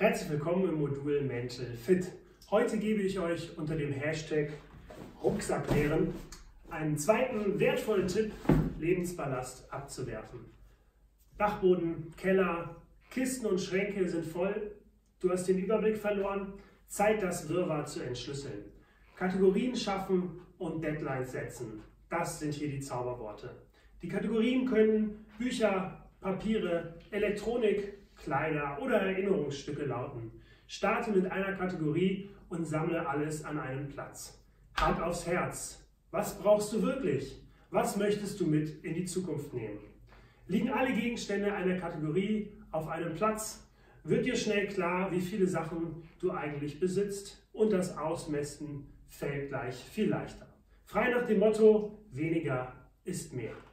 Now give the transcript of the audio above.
Herzlich willkommen im Modul Mental Fit. Heute gebe ich euch unter dem Hashtag Rucksack leeren einen zweiten wertvollen Tipp, Lebensballast abzuwerfen. Dachboden, Keller, Kisten und Schränke sind voll. Du hast den Überblick verloren. Zeit, das Wirrwarr zu entschlüsseln. Kategorien schaffen und Deadlines setzen. Das sind hier die Zauberworte. Die Kategorien können Bücher, Papiere, Elektronik, Kleider oder Erinnerungsstücke lauten. Starte mit einer Kategorie und sammle alles an einem Platz. Hand aufs Herz. Was brauchst du wirklich? Was möchtest du mit in die Zukunft nehmen? Liegen alle Gegenstände einer Kategorie auf einem Platz, wird dir schnell klar, wie viele Sachen du eigentlich besitzt, und das Ausmessen fällt gleich viel leichter. Frei nach dem Motto, weniger ist mehr.